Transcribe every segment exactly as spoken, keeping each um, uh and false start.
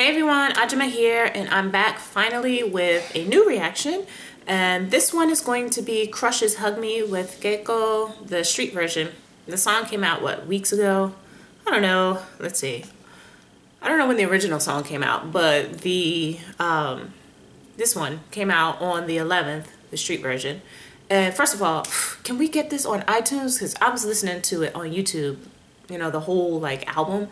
Hey everyone, Ajima here, and I'm back finally with a new reaction, and this one is going to be Crush's Hug Me with Gaeko, the street version. The song came out, what, weeks ago? I don't know, let's see. I don't know when the original song came out, but the um, this one came out on the eleventh, the street version. And first of all, can we get this on iTunes? Because I was listening to it on YouTube, you know, the whole like album.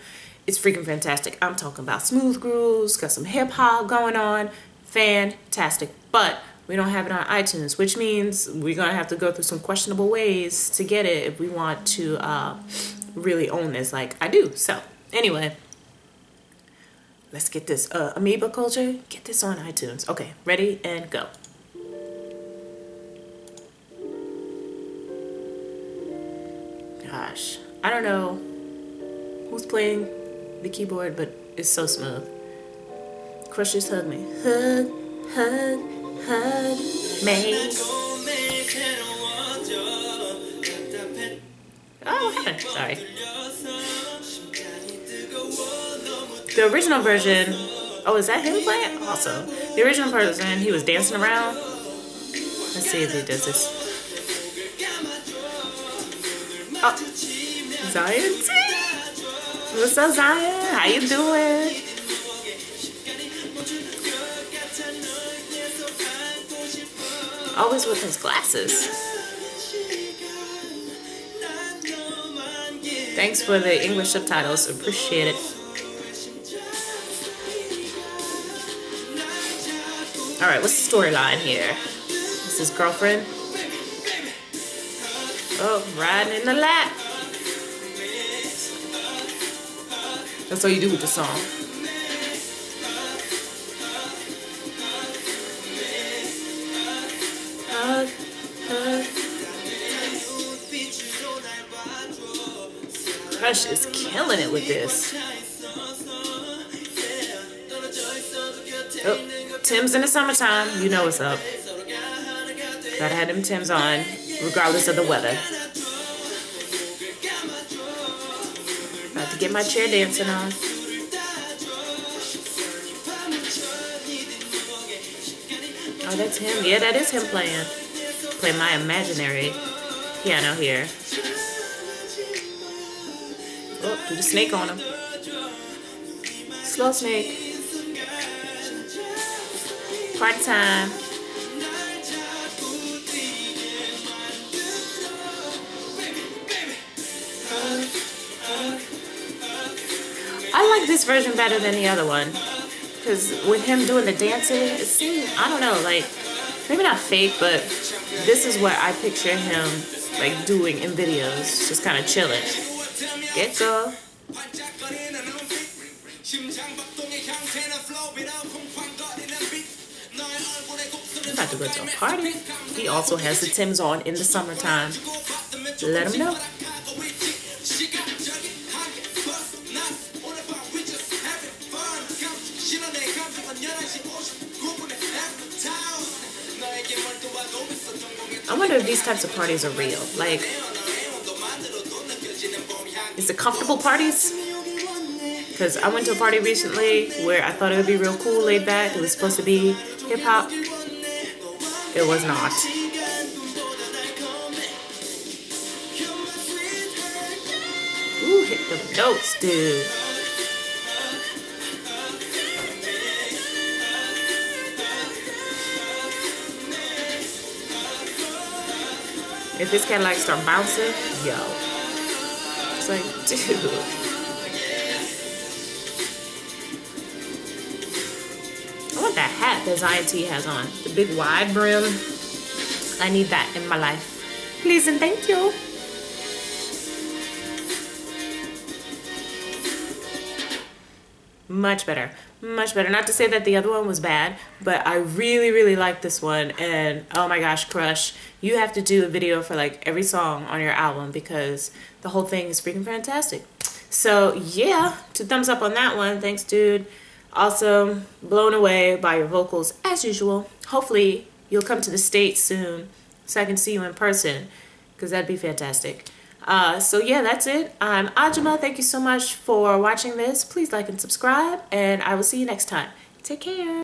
It's freaking fantastic. I'm talking about smooth grooves, got some hip hop going on, fantastic. But we don't have it on iTunes, which means we're gonna have to go through some questionable ways to get it if we want to uh, really own this like I do. So anyway, let's get this uh, Amoeba Culture, get this on iTunes. Okay, ready and go. Gosh, I don't know who's playing the keyboard, but it's so smooth. Crush's Hug Me. Hug, hug, hug me. Oh, yeah. Sorry. The original version. Oh, is that him playing? Also, the original version, he was dancing around. Let's see if he does this. Oh, Zion.T. What's up, Zion? How you doing? Always with his glasses. Thanks for the English subtitles. Appreciate it. All right, what's the storyline here? This is girlfriend. Oh, riding in the lap. That's all you do with the song. Hug, hug. Crush is killing it with this. Oh, Tim's in the summertime. You know what's up. Gotta have them Tim's on, regardless of the weather. Get my chair dancing on. Oh, that's him. Yeah, that is him playing. Play my imaginary piano here. Oh, do the snake on him. Slow snake. Part time. I like this version better than the other one, because with him doing the dancing, it seemed, I don't know, like, maybe not fake, but this is what I picture him, like, doing in videos, just kind of chilling. Gaeko. I'm about to go to a party. He also has the Tim's on in the summertime. Let him know. I wonder if these types of parties are real. Like, is it comfortable parties? Because I went to a party recently where I thought it would be real cool, laid back. It was supposed to be hip hop. It was not. Ooh, hit the notes, dude. If this kind of like start bouncing, yo. It's like, dude. I want that hat that Zion.T has on. The big wide brim. I need that in my life. Please and thank you. Much better. Much better. Not to say that the other one was bad, but I really, really like this one. And oh my gosh, Crush, you have to do a video for like every song on your album, because the whole thing is freaking fantastic. So yeah, two thumbs up on that one. Thanks, dude. Also, blown away by your vocals as usual. Hopefully you'll come to the States soon so I can see you in person, because that'd be fantastic. Uh, so yeah, that's it. I'm Ajima. Thank you so much for watching this. Please like and subscribe, and I will see you next time. Take care.